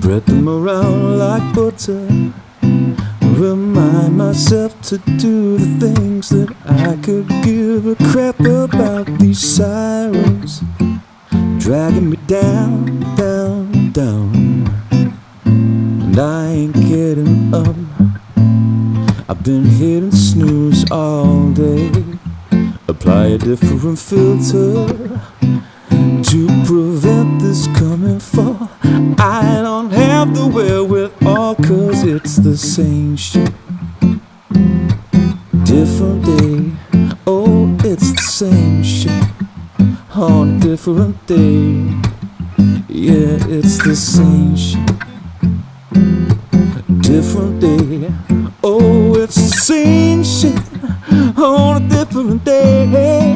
Spread them around like butter. Remind myself to do the things that I could give a crap about. These sirens dragging me down, down, down, and I ain't getting up. I've been hitting snooze all day. Apply a different filter to prevent this coming fall. I don't have the wherewithal, cause it's the same shit, different day. Oh, it's the same shit on a different day. Yeah, it's the same shit, different day. Oh, it's the same shit on a different day.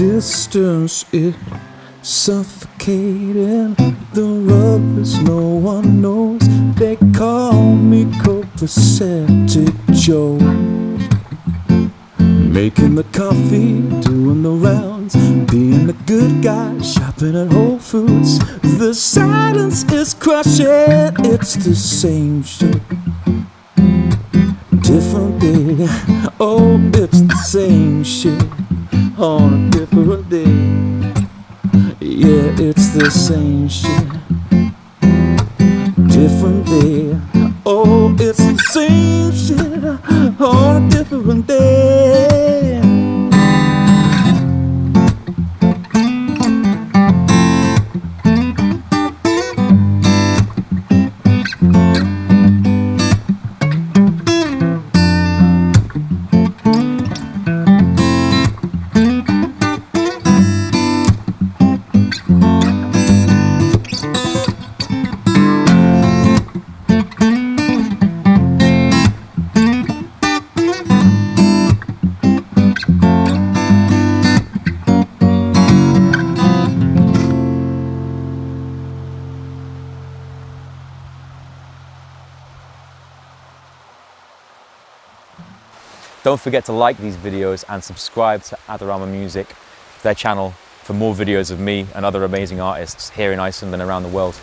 Existence is suffocating. The love is no one knows. They call me Copacetic Joe. Making the coffee, doing the rounds, being the good guy, shopping at Whole Foods. The silence is crushing. It's the same shit, different day. Oh, it's the same shit on a different day. Yeah, it's the same shit, different day. Oh, it's the same shit on a different day. Don't forget to like these videos and subscribe to Adorama Music, their channel, for more videos of me and other amazing artists here in Iceland and around the world.